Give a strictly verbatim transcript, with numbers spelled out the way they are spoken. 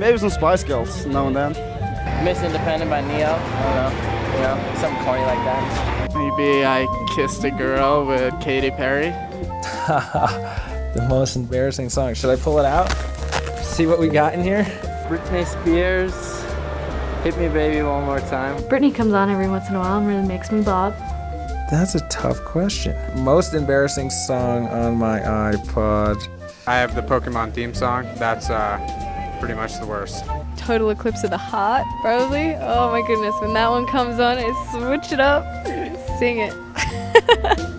Maybe some Spice Girls now and then. Miss Independent by Neo. I don't know. You know, something corny like that. Maybe I Kissed a Girl with Katy Perry. The most embarrassing song. Should I pull it out? See what we got in here? Britney Spears, Hit Me Baby One More Time. Britney comes on every once in a while and really makes me bob. That's a tough question. Most embarrassing song on my iPod. I have the Pokemon theme song. That's uh, pretty much the worst. Total Eclipse of the Heart, probably. Oh my goodness, when that one comes on, I switch it up, sing it.